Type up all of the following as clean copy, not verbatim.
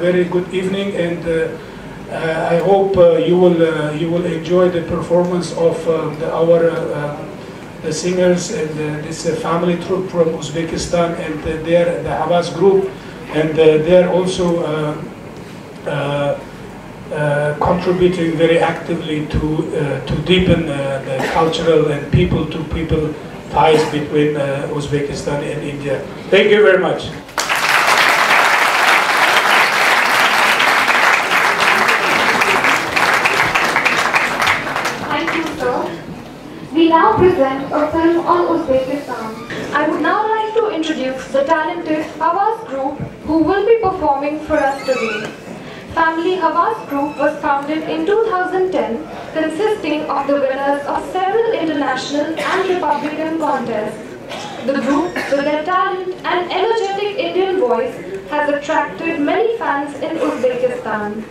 very good evening, and I hope you will enjoy the performance of our singers and this family troupe from Uzbekistan, and their the Havas Group, and they're also contributing very actively to deepen the cultural and people-to-people ties between Uzbekistan and India. Thank you very much. Thank you, sir. We now present a film on Uzbekistan. I would now like to introduce the talented Havas Group, who will be performing for us today. Family Havas Group was founded in 2010, consisting of the winners of several international and Republican contests. The group, with their talent and energetic Indian voice, has attracted many fans in Uzbekistan.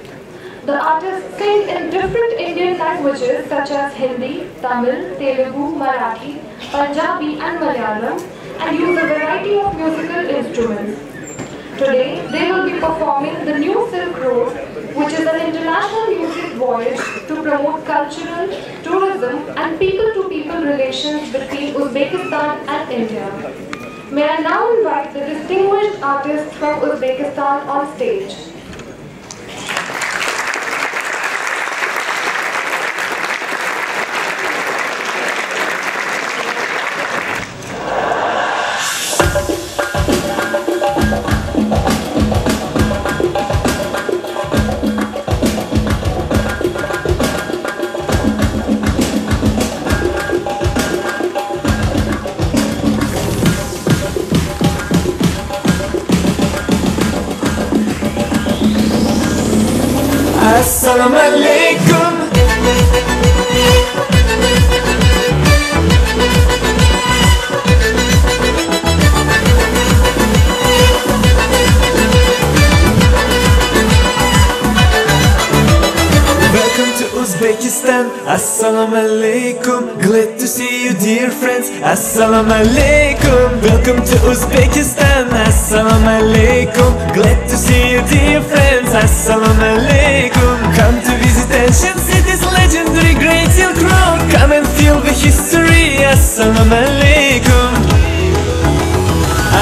The artists sing in different Indian languages such as Hindi, Tamil, Telugu, Marathi, Punjabi and Malayalam, and use a variety of musical instruments. Today, they will be performing the New Silk Road, which is an international music voyage to promote cultural, tourism and people-to-people relations between Uzbekistan and India. May I now invite the distinguished artists from Uzbekistan on stage. Assalamu alaikum. Welcome to Uzbekistan. Assalamu alaikum. Glad to see you, dear friends. Assalamu alaikum. Welcome to Uzbekistan. Assalamu alaikum. Glad to see you, dear friends. Assalamu alaikum. Come to visit ancient cities, legendary Great Silk Road. Come and feel the history. Assalamu alaikum.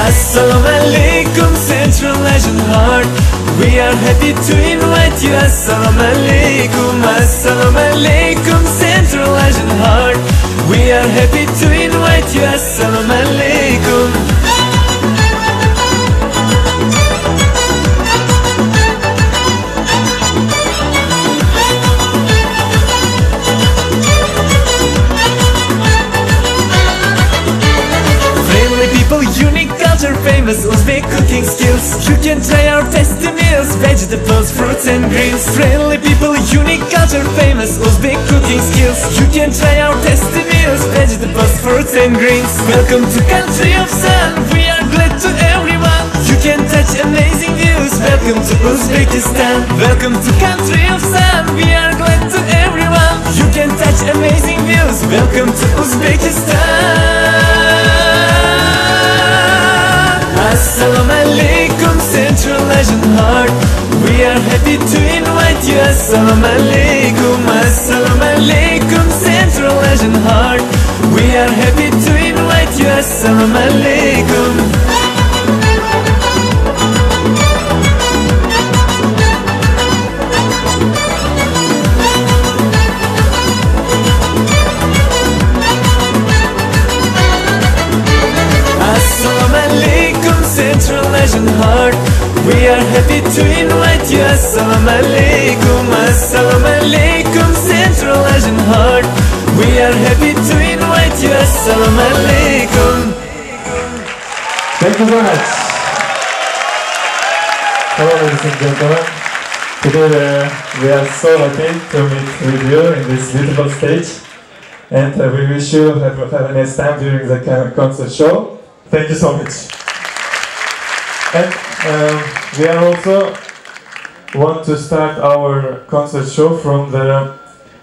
Assalamu alaikum, Central Asian heart. We are happy to invite you. Assalamu alaikum. Assalamu alaikum, Central Asian heart. We are happy to invite you. Assalamu alaikum. Unique culture, famous Uzbek cooking skills. You can try our tasty meals, vegetables, fruits and greens. Friendly people, unique culture, famous Uzbek cooking skills. You can try our tasty meals, vegetables, fruits and greens. Welcome to country of sun, we are glad to everyone. You can touch amazing views, welcome to Uzbekistan. Welcome to country of sun, we are glad to everyone. You can touch amazing views, welcome to Uzbekistan. Assalamu alaikum, Central Asian heart. We are happy to invite you. Assalamu alaikum, Central Asian heart. We are happy to invite you. Assalamu alaikum. Central Asian heart, we are happy to invite you. Assalamu alaikum, Central Asian heart. We are happy to invite you. Assalamu alaikum. Thank you very much. Hello, ladies and gentlemen. Today we are so happy to meet with you in this beautiful stage, and we wish you have a nice time during the concert show. Thank you so much. And we are also want to start our concert show from the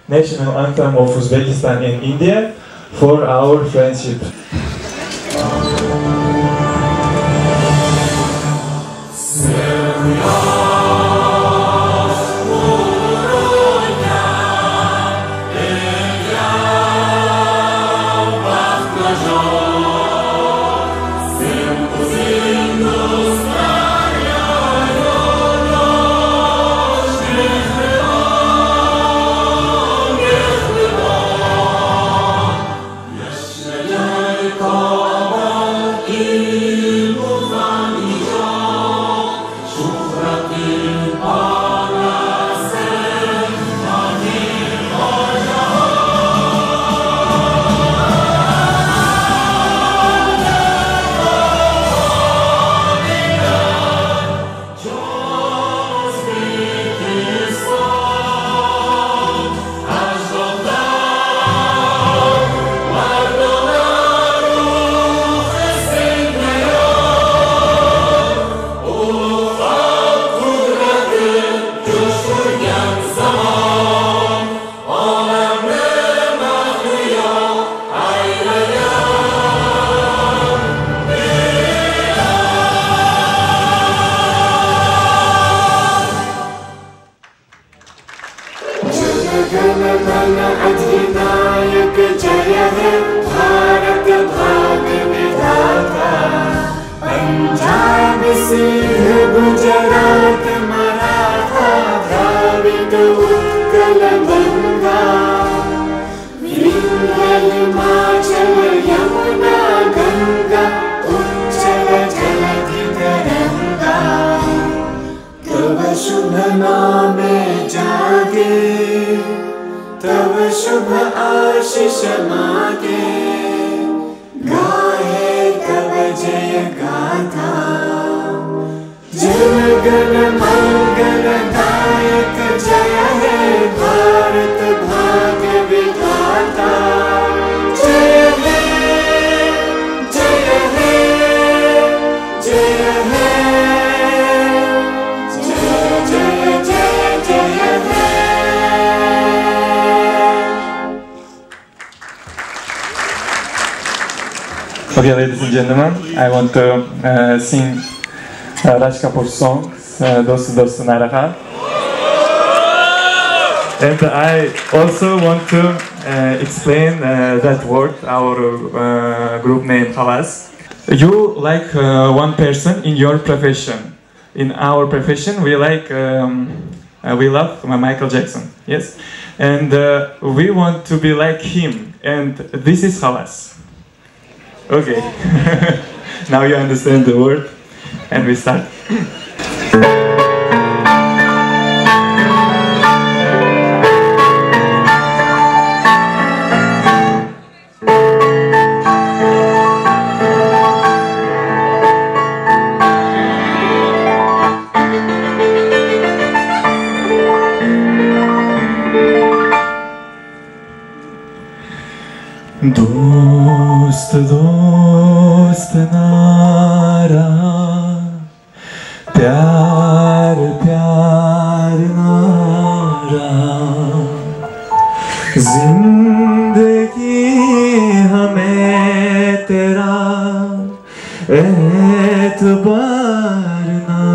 national anthem of Uzbekistan and India for our friendship. Jana Gana अधिनायक जय है भारत भाग्य विधाता। पंजाब सिंह गुजरात मराठा द्राविड़ उत्कल गंगा विंध्य हिमाचल यमुना गंगा उच्छल जलधि तरंगा। तव शुभ नाम जागे तव शुभ आशीष मांगे गाहे तव जय गाथा। जन गण मंगल दायक जय हे भारत भाग्य विधाता। Okay, ladies and gentlemen, I want to sing Raj Kapoor's song, Dost Dost Naraha. And I also want to explain that word, our group name, Havas. You like one person in your profession. In our profession, we like, we love Michael Jackson, yes? And we want to be like him, and this is Havas. Okay, now you understand the word, and we start. दोस्त दोस्त ना रहा प्यार प्यार ना रहा जिंदगी हमें तेरा एतबार ना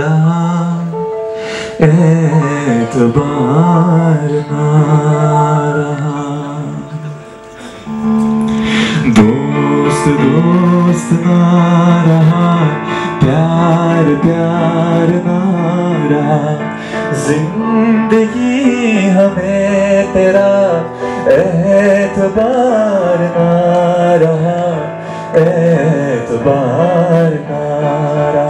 रहा एतबार ना रहा। दोस्त दोस्त ना रहा प्यार प्यार ना रहा जिंदगी हमें तेरा एतबार ना रहा एतबार ना रहा।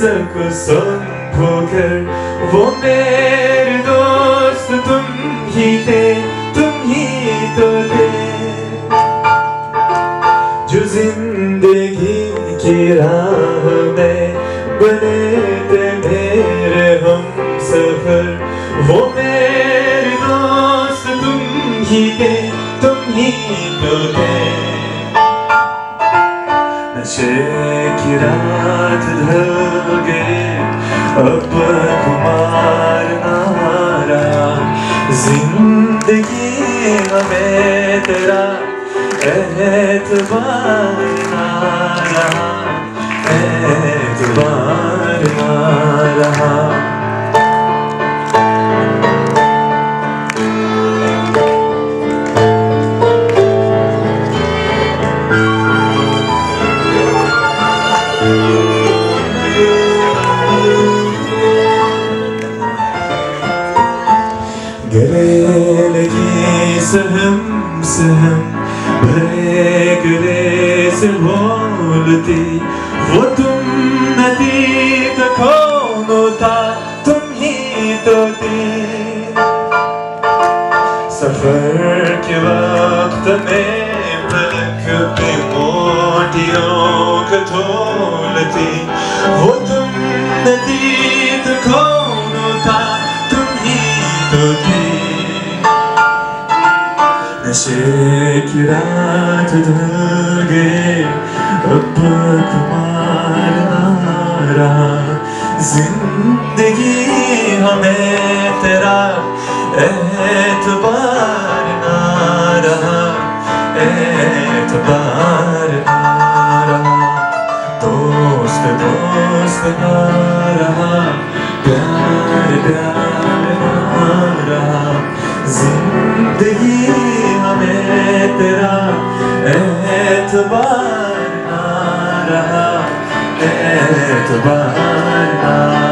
सबको सुन खोकर वो मेरे दोस्त तुम ही तो थे जो जिंदगी की राह में बने थे मेरे हम सफर वो मेरे दोस्त तुम ही तो थे। की रात ढल गई अब खुमार ना रहा जिंदगी हमें तेरा एतबार ना रहा एतबार ना रहा। वो तुम नदी का खोनो था तुम ही तो थे सफर के वक्त में पलक पे मोटियों का धूल थी वो तुम नदी का खोनो था तुम ही तो थे नशे की रात ढल गई अब खुमार टुकड़ा, जिंदगी हमें तेरा एतबार ना रहा, एतबार ना रहा, दोस्त दोस्त ना रहा, प्यार प्यार ना रहा, जिंदगी हमें तेरा एतबार ना रहा, एतबार ना रहा।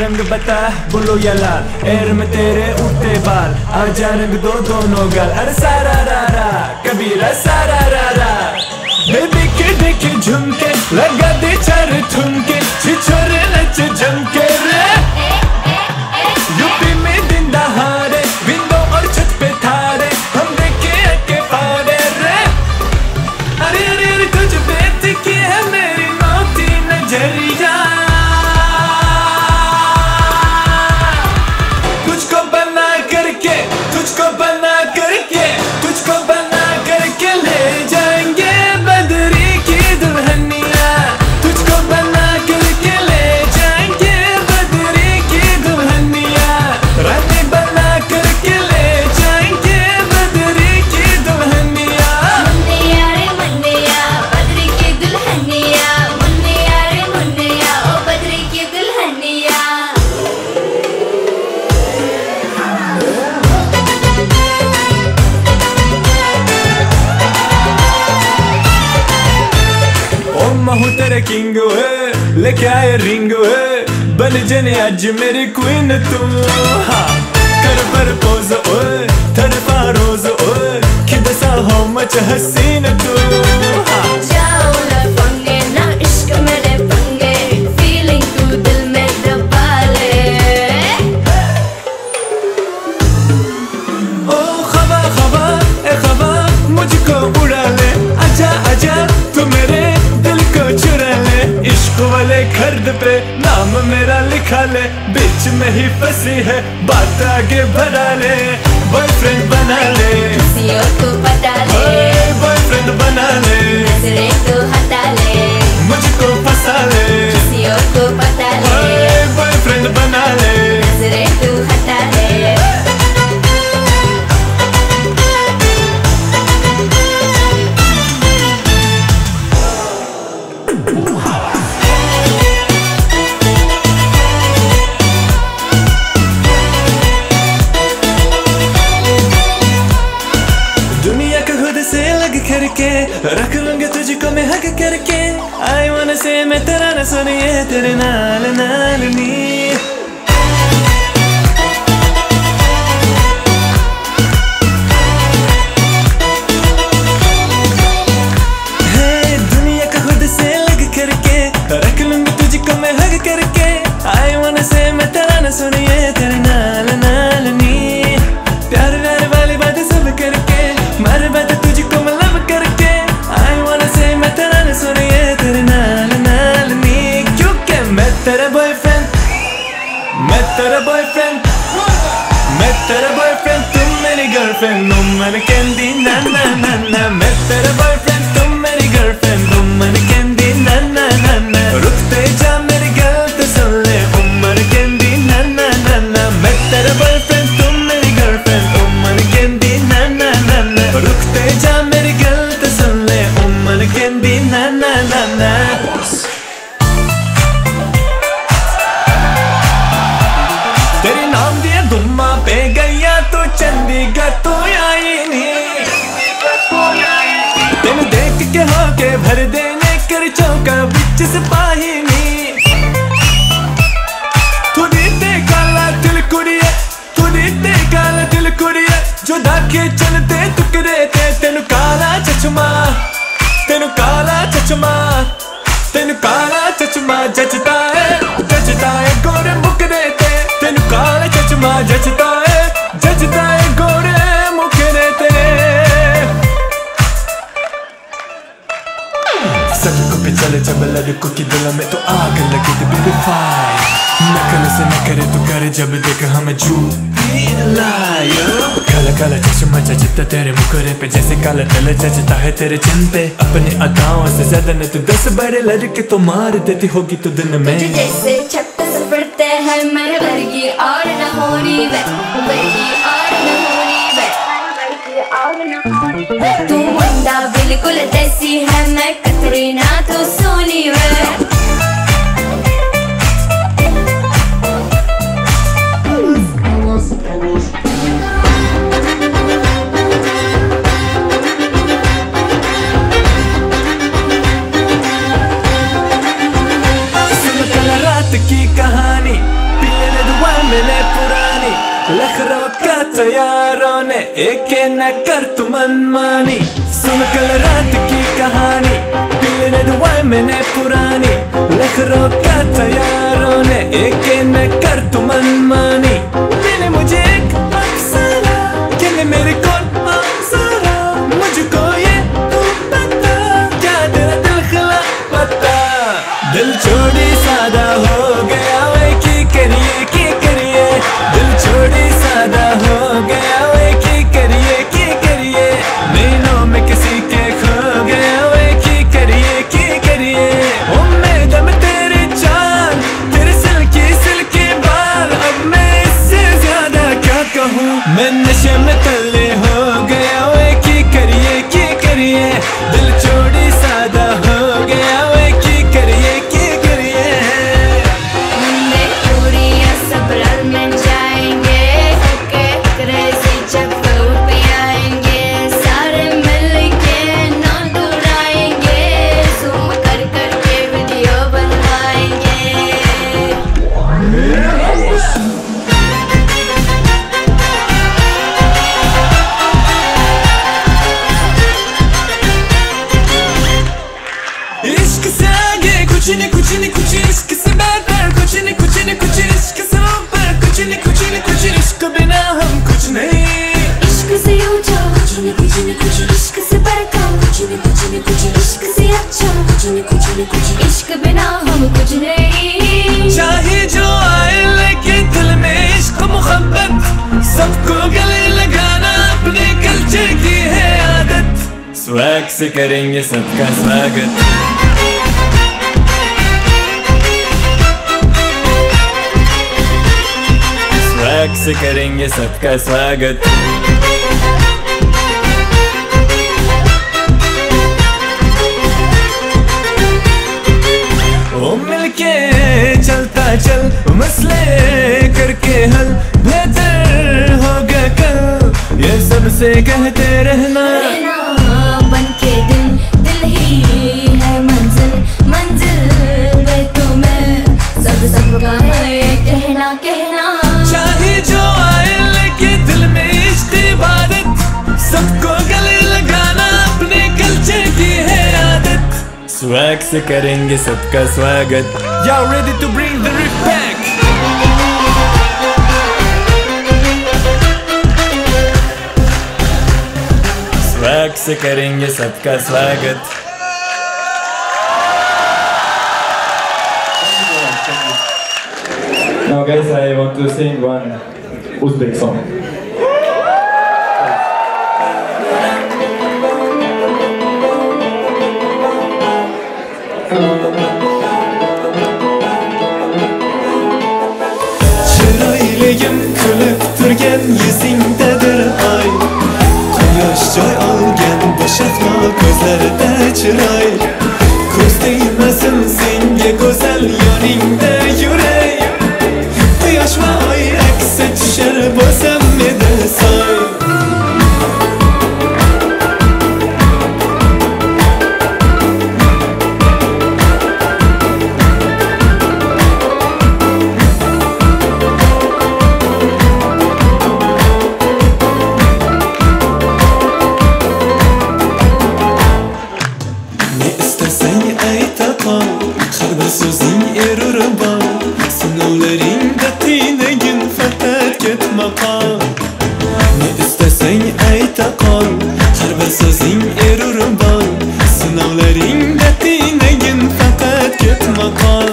रंग बता बोलो या लाल, एर में तेरे उठते बाल, आजा रंग दो दोनों गाल। अरे सारा रा रा कबीरा सारा रा रा, बेबी के देखे झुमके लगा दे चार ठुमके, छिछोरे नच झमके रे। यूपी में दिन दहाड़े विंडो और छत पे थारे, हम देखे अके पारे रे। अरे अरे अरे तुझ पे टिकी है मेरी मौती नजरिया, तुझको बना करके, तुझको बना करके ले जाएंगे बदरी की दुल्हनिया, तुझको बना करके ले जाएंगे बदरी की दुल्हनिया, रानी बना करके ले जाएंगे बदरी की दुल्हनिया। मुन्निया रे मुन्निया बदरी की दुल्हनिया, मुन्निया रे मुन्निया ओ बदरी की दुल्हनिया। महू तेरे किंग है, लेके आए रिंग है, बन जने आज मेरी क्वीन तू। हाँ कर पर पोज ओए, थड़पा रोज ओए, कि बसा हो मच हसीन तू। हाँ जाओ ना पंगे ना इश्क मेरे पंगे, फीलिंग तू दिल में दबा ले। ओ खबा खबा ए खबा मुझको उड़ा ले, आजा आजा तू मेरे चुरा ले। इश्क वाले खर्द पे नाम मेरा लिखा ले, बीच में ही फंसी है बात आगे बढ़ा ले। बॉयफ्रेंड बना ले तू बता ले, बॉयफ्रेंड बना ले तू हटा ले, मुझको फंसा ले तू बता ले, बॉयफ्रेंड बना ले तू हटा ले। रख लूंगे तुझको मैं हक करके, I wanna say मैं तेरा ना सुनिए तेरे नाल नाल नी। है दुनिया का खुद से लग करके, रख लूंगे तुझको मैं हक करके, I wanna say मैं तेरा ना सुनिए तेरे नाल नाल नी। प्यार प्यार वाली बातें सब करके, मार बात तुझको मैं लव करके, मैं तेरा न सुनिए तेरे नाल नाल नी। क्योंकि मैं तेरा बॉयफ्रेंड, मैं तेरा बॉयफ्रेंड, मैं तेरा बॉयफ्रेंड, तुम मेरी गर्लफ्रेंड, नो मन कैंडी ना ना ना ना। मैं तेरा बॉयफ्रेंड तुम मेरी गर्लफ्रेंड, नो मन कैंडी ना ना ना ना। रुकते जा मेरी गलत तो सुन ले, उम्र कैंडी ना ना ना ना। मैं तेरा बॉयफ्रेंड तुम मेरी गर्लफ्रेंड, नो मन कैंडी ना ना ना ना। रुकते जा मेरी गलत तो सुन ले, उम्र candy na na na na। भर देने कर चौका बिच सिपाही नी थोड़ी ते काला दिल कुड़िए जो दाखे चलते टुकड़े ते तेनु काला चचमा जचता है गोरे मुकरे ते तेनु काला चचमा जचता है गोरे मुकरे ते सड़कों पे चले जब लड़कों की दिल में तो आग लगी थी बेबी फायर नकल से न करे तो करे जब देख हमें झूठी लायर काला चश्मा जचता तेरे मुखरे पे जैसे काला दिल जचता है तेरे चिन पे अपने अदाओं से ज्यादा न तू 10 बड़े लड़के तो मार देती होगी तू दिन में जैसे छप्पस पड़ते हैं मेरे वर्गी और न होनी वे तू मुंडा बिल्कुल जैसी है मैं कतरीना तो सोनी वे की कहानी पीले दुआ मिले पुरानी लखराब का तैयारों ने एक न कर तुम मनमानी सुन कल रात की कहानी पीले दुआ मिले पुरानी लखराब का तैयारों ने एक न कर तुम मनमानी मिले मुझे एक अफसाना कहने मेरे कौन अफसाना मुझको ये तू पता क्या तेरा दिल खिला पता दिल छोड़ी सादा हो मैं नशे में तल्ले हो गया वे की करिए दिल छोड़ी सादा हो गया वे की करिए मैं पूरी असबरन में जाएंगे ओके क्रेजी जब पे आएंगे सारे मिलके ना डराएंगे ज़ूम करके वीडियो बनवाएंगे कुछ इश्क से बेहतर कुछ इश्क से ऊपर कुछ इश्क बिना हम कुछ नहीं इश्क से ऊंचा कुछ इश्क से बढ़कर कुछ इश्क से अच्छा कुछ इश्क बिना हम कुछ नहीं चाहे जो आए लेकिन दिल में इश्क मोहब्बत सबको गले लगाना अपने कल्चर की है आदत स्वैग से करेंगे सबका स्वागत। स्वैग से करेंगे सबका स्वागत ओ मिलके चलता चल मसले करके हल बेहतर होगा कल ये सबसे कहते रहना बनके दिल दिल ही है मंजिल मंजिल में तुम्हें सब सबका है कहना कहना जो आए लगे दिल में इश्क़ इबादत सबको गले लगाना अपने कल्चर की है आदत स्वैग से करेंगे सबका स्वागत। Y'all ready to bring the riff back? Swag से करेंगे सबका स्वागत। Now guys, I want to sing one Uzbek song. Çırağıylayım kılıp durgen yüzündedir ay Kuyaş çay algen boşatma gözlerde çıray Kuz değmesin senge güzel yaninde İsteseni ey tapan, her bir sözün erur bal. Sınavlarında tine gün fakat ketme kal. Ne isteseni ey tapan, her bir sözün erur bal. Sınavlarında tine gün fakat ketme kal.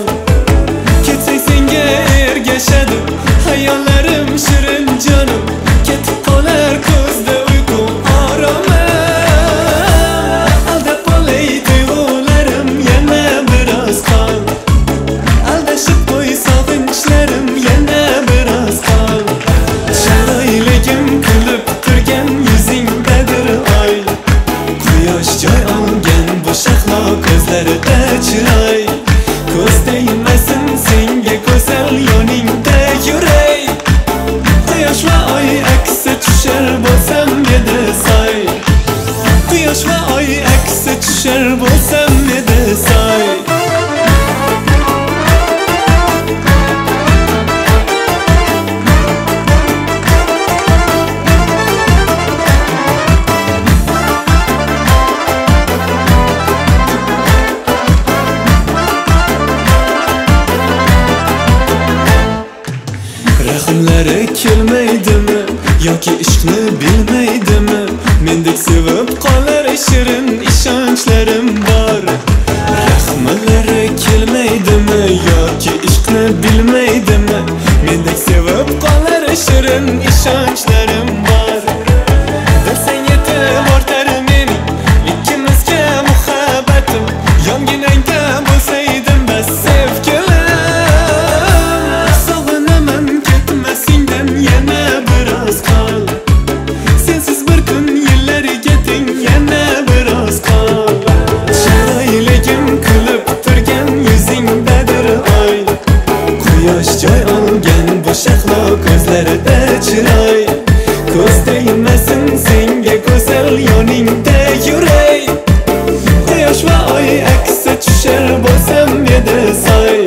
Ketsek senge ergeşedi, hayallerim şirin canım. Ketip kalar kızdı uyku arama. Rahimlari kelmaydimi yoki ishqni bilmaydimi mendek sevib qolar shirin ishonchlarim bor rahimlari kelmaydimi yoki ishqni bilmaydimi mendek sevib qolar shirin ishonchlarim bor bilsang yetib ortar meni ikkimizga muhabbatim yonginangda bo'lsaydim bas sevgilim Chiroy ko'z tegmasin senga go'zal yoningda yuray Quyosh va oy aksa tushar bo'lsam edi soy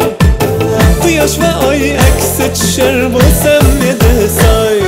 Quyosh va oy aksa tushar bo'lsam edi soy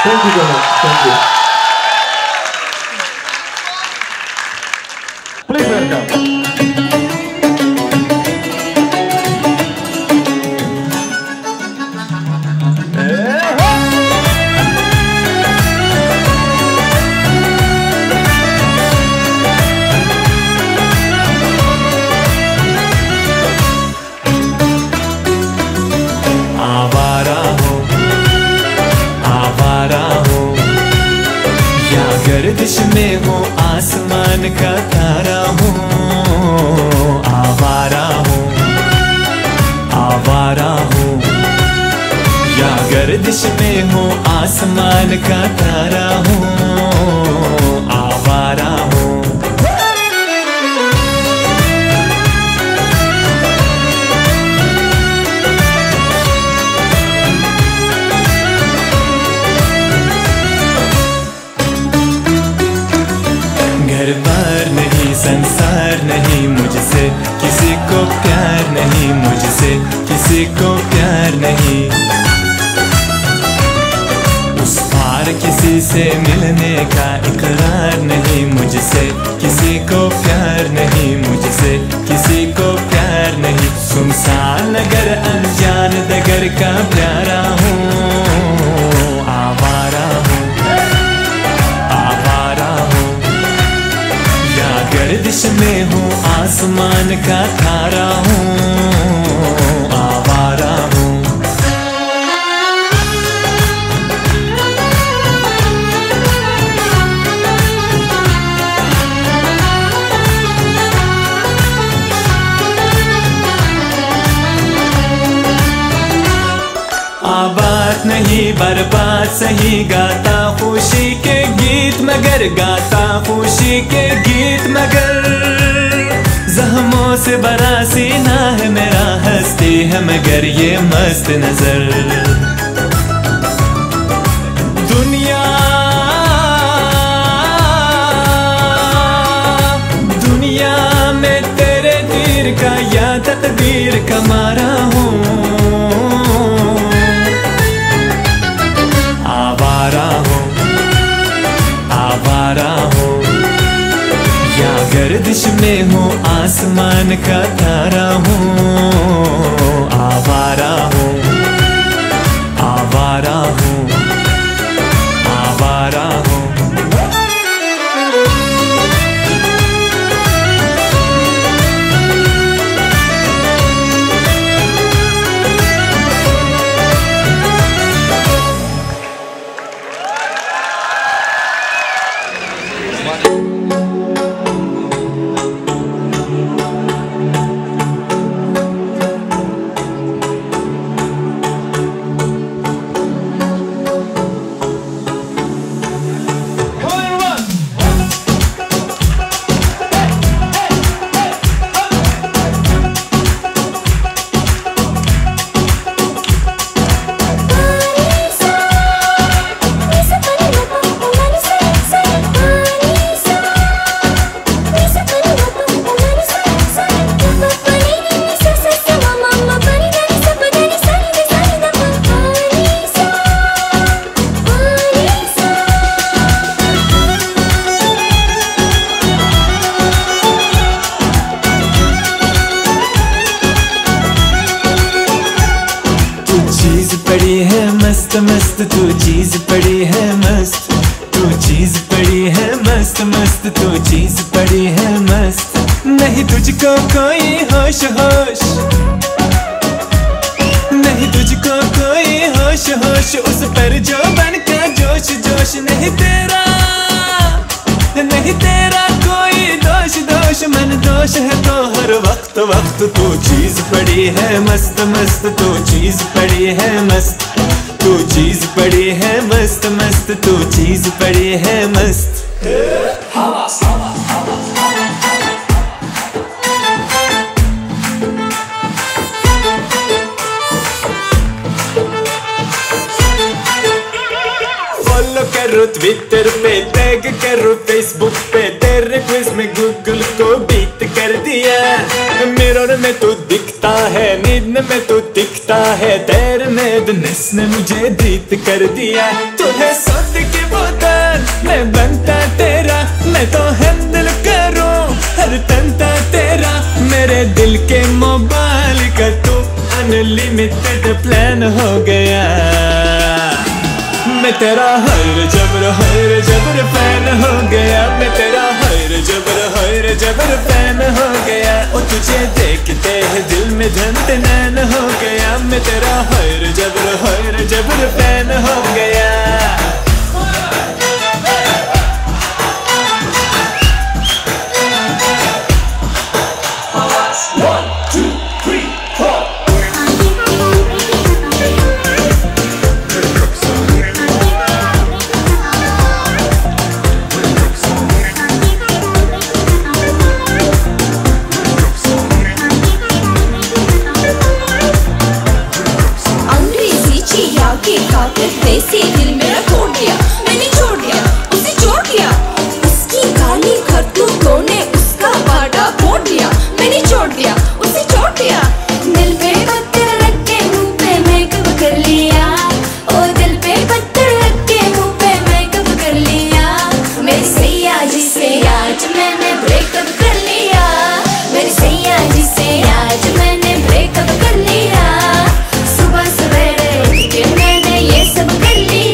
Thank you, Jana. Thank you. Please welcome. गर्दिश में हूँ आसमान का तारा हूँ आवारा हूँ आवारा हूँ या गर्दिश में हूँ आसमान का तारा हूँ आवारा हूँ बार नहीं संसार नहीं मुझसे किसी को प्यार नहीं मुझसे किसी को प्यार नहीं उस पार किसी से मिलने का इकरार नहीं मुझसे किसी को प्यार नहीं मुझसे किसी को प्यार नहीं सुनसान नगर अनजान नगर का प्यारा हूँ आवारा हूँ आवारा हूँ गर्दिश में हूँ आसमान का तारा हूँ आवारा हूँ बात नहीं बर्बाद, सही गाता खुशी के गीत मगर, गाता खुशी के गीत मगर। जख्मों से भरा सीना है मेरा, हंसती है मगर ये मस्त नजर। दुनिया दुनिया में तेरे तीर का या तकदीर का मारा हूँ। गर्दिश में हूँ, आसमान का तारा हूँ। आवारा हूँ, आवारा हूँ, आवारा हूँ। ने मुझे जीत कर दिया, तूने सोच के बोतल मैं बनता तेरा, मैं तो हैंडल करूं हर तंता तेरा। मेरे दिल के मोबाइल का तू अनलिमिटेड प्लान हो गया, मैं तेरा हर जबर फैन हो गया, मैं तेरा हर जबर फैन हो गया। ओ तुझे देखते है दिल में धनते नैन हो गया, मैं तेरा हर जबर फैन हो गया। कर लिया सुबह सवेरे, मैंने ये सब कर लिया।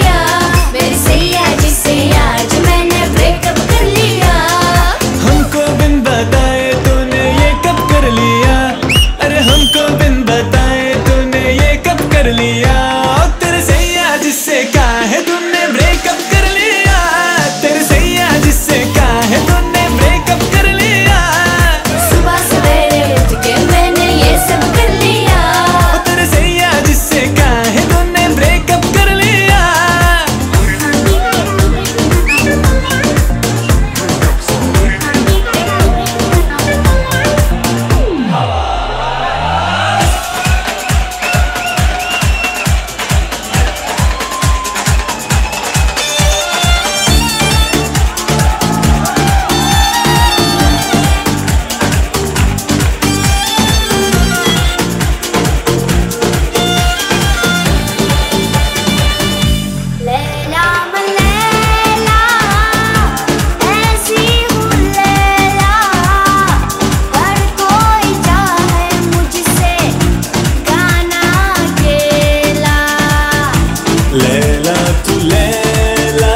लैला तू लैला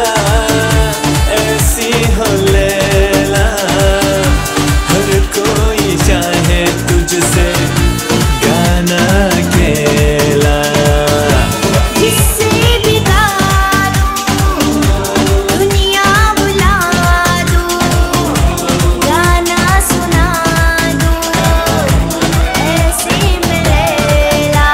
ऐसी हो लैला, हर कोई चाहे तुझसे गाना खेला। जिससे विदा दूं दुनिया बुला दूं, गाना सुना दूं ऐसे में लैला।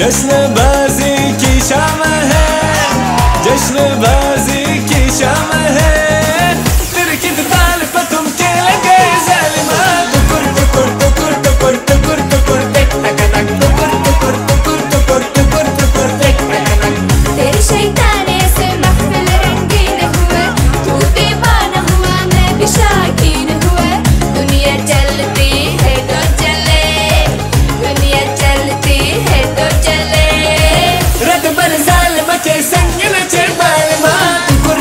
जश्नबाजी की शाम है, जश्नबाजी की शाम है, तेरे किरदार पर तुम खेल गए ज़ालिमा। टुकुर टुकुर टुकुर टुकुर टुकुर टुकुर टक टक टक, टुकुर टुकुर टुकुर टुकुर टुकुर टुकुर टक टक टक। तेरी शैतानी से महफिल रंगीन हुए, तू दीवाना हुआ मैं भी शाकीन हुए। दुनिया चलती है तो चले, दुनिया चलती है तो चले, रत पर ज़ालिमा के संग नचे बालिमा। टुकुर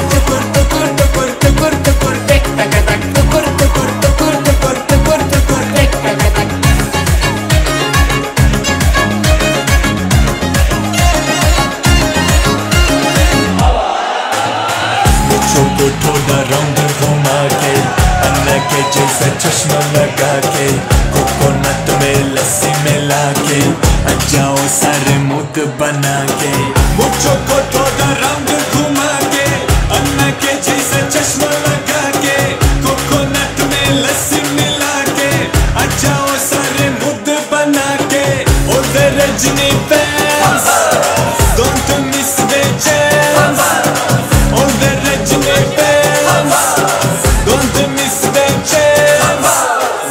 टुकुर टुकुर टुकुर टुकुर टुकुर टक टक टक, टुकुर टुकुर टुकुर टुकुर टुकुर टुकुर टक टक टक। छोटो थोड़ा राउंड घुमा के, अन्ना के जैसा चश्मा लगा के, कोकोनट में लस्सी मिला के, जाओ सारे मुद बना के। मुझको थोड़ा राउंड घुमा के, अन्ना के जैसा चश्मा लगा के, कोकोनट में लस्सी मिला के, जाओ सारे मुद बना के। Oh the Rajni fans don't miss the chance, oh the Rajni fans don't miss the chance.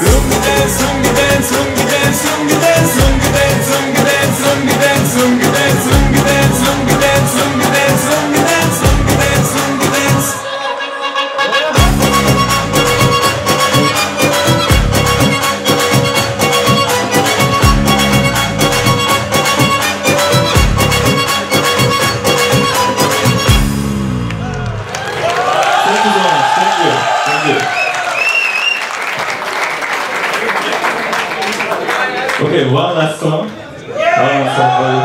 Loong dance Loong dance Loong dance Loong dance Loong dance Loong dance Loong dance Loong dance Loong dance Loong dance Loong dance Loong dance Loong dance Loong dance. Thank you, Jana. Thank you. Thank you. Okay, one last song. One last song for you.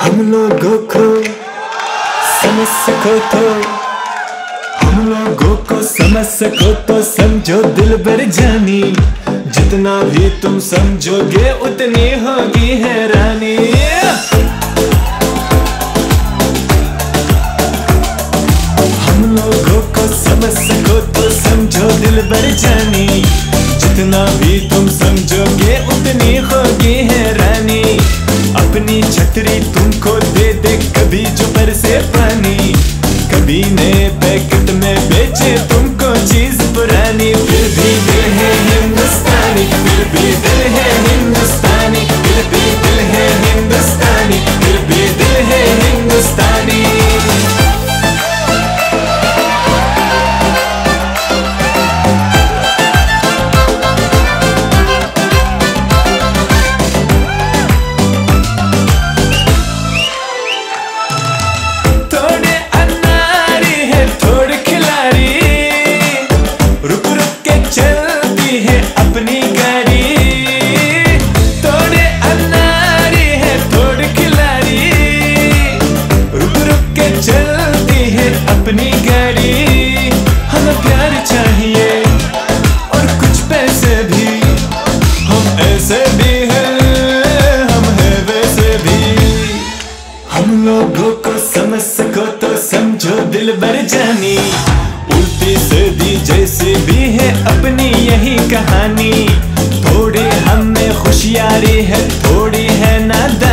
हम लोगों को समझ सको तो, हम लोगों को समझ सको तो समझो दिलबर जानी, जितना भी तुम समझोगे उतनी होगी हैरानी। हम लोगों को समझ सको तो समझो दिलबर जानी, जितना भी तुम समझोगे उतनी होगी हैरानी। अपनी छतरी तुमको दे दे कभी जो बरसे पानी, कभी नए पैकेट में बेचे तुमको चीज पुरानी। फिर भी दिल है हिंदुस्तानी, फिर भी दिल है हिंदुस्तानी, फिर भी दिल है हिंदुस्तानी, फिर भी दिल है हिंदुस्तानी। अपनी गाड़ी हमें प्यार चाहिए और कुछ पैसे भी, हम ऐसे भी हैं, हम हैं वैसे भी। हम लोगों को समझ सको तो समझो दिलबर जानी, उल्टी सीधी जैसे भी है अपनी यही कहानी। थोड़ी हमें खुशियारी है, थोड़ी है नादानी।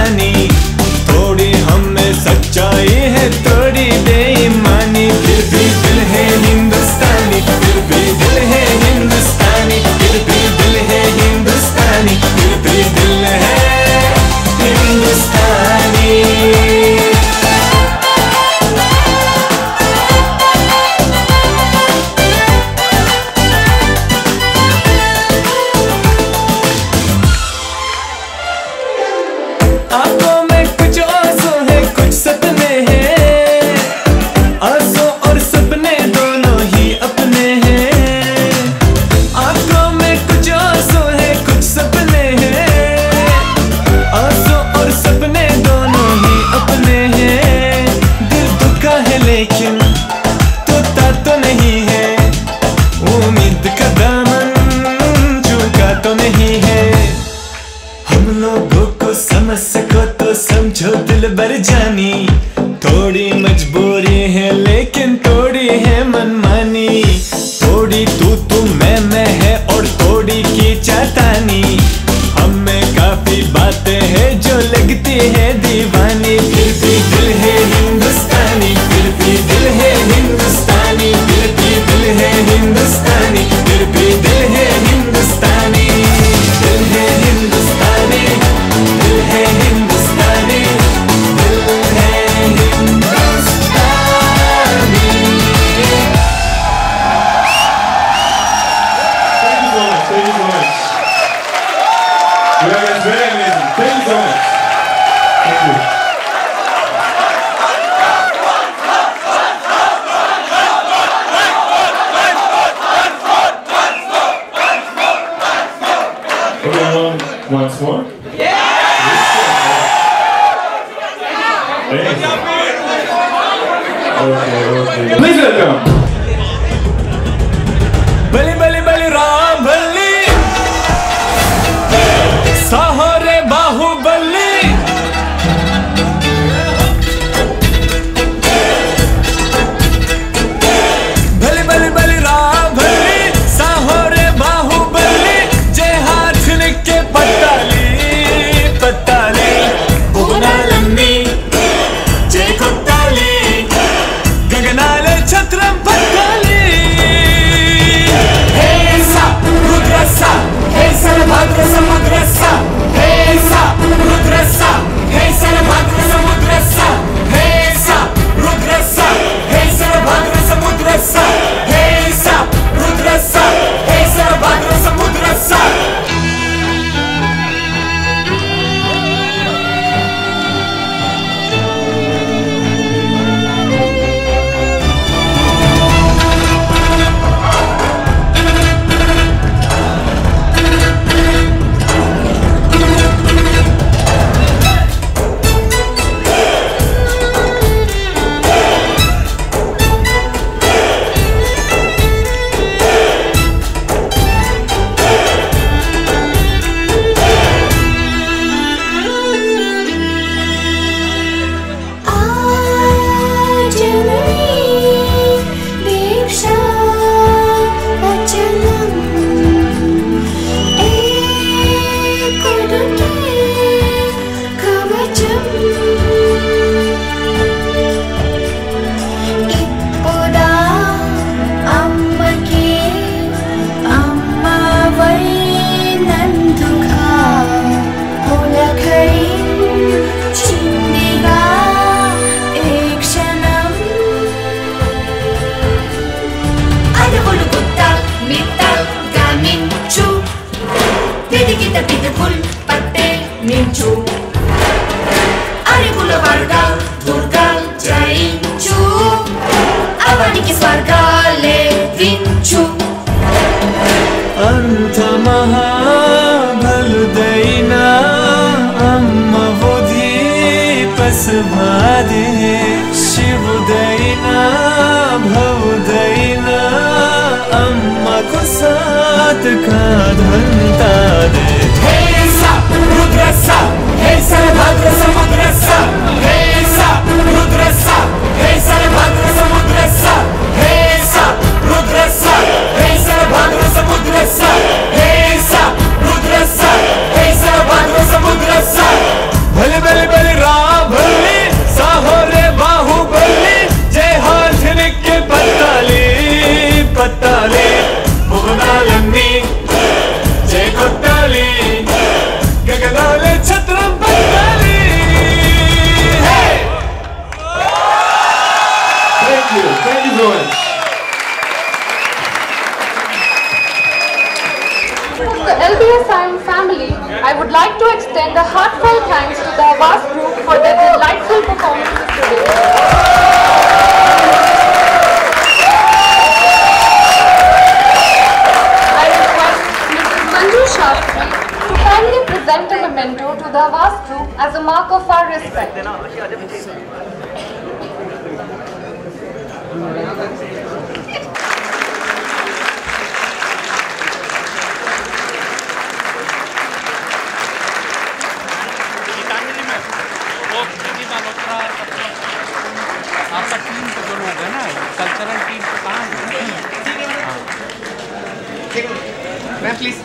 को तो समझो दिल भर जानी, थोड़ी मजबूरी है लेकिन थोड़ी है मनमानी। थोड़ी तू मैं है और थोड़ी की चातानी, हमें काफी बातें हैं जो लगती है दीवानी। फिर भी दिल है हिंदुस्तानी, फिर भी दिल है हिंदुस्तानी, फिर भी दिल है हिंदुस्तानी, फिर भी दिल है हिंदुस्तानी। दिल है हिंदुस्तानी, दिल है हिंदुस्तानी, दिल है हिंदुस्तानी। You guys are very amazing. Thank you so much. Thank you. Once more. Yeah. Okay. Please welcome. Bali bali bali Ram bali. साहरे Baahubali भली भली भली राम भली, साहरे बाहुबली। जय हाथ लिखे पताली पताली, भुवना लंबी जय कोताली, गगनाले छत्रम पताली। हे सा रुद्र सा, हे सर्वभद्र समुद्र सा, अंत महाबलुदैना अम्म बुधि पसभादे शिवदैना भवदैना अम्म को साथ का धनता दे। हे सा रुद्र सा, हे सर्वभद्र समुद्र सा, हे सा रुद्र सा, हे सर्वभद्र समुद्र सा, हे सा रुद्र सा, हे सर्वभद्र समुद्र सा, हे सा रुद्र सा, हे सर्वभद्र समुद्र सा। भले भले भले राम भले, साहरे बाहुबली। जय हो के पताली पताली, भुवना लंबी जय कोताली, गगनाले छत्रम पताली। Thank you, thank you so much. Family, I would like to extend a heartfelt thanks to the Havas Group for their delightful performances today. I request Mrs. Manju Shastri to kindly present a memento to the Havas Group as a mark of our respect. please.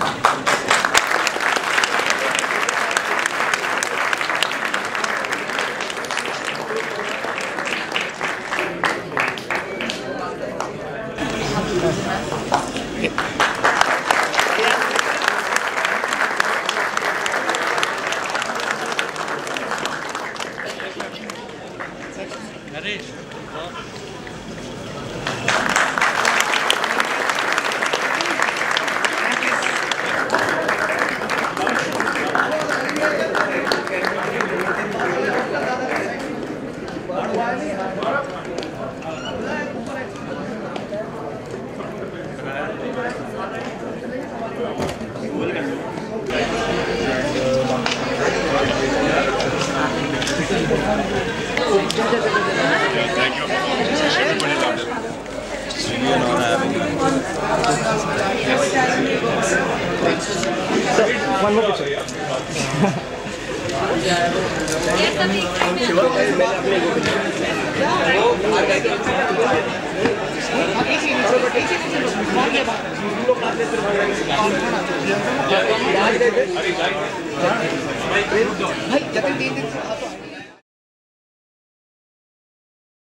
भाई जब दिन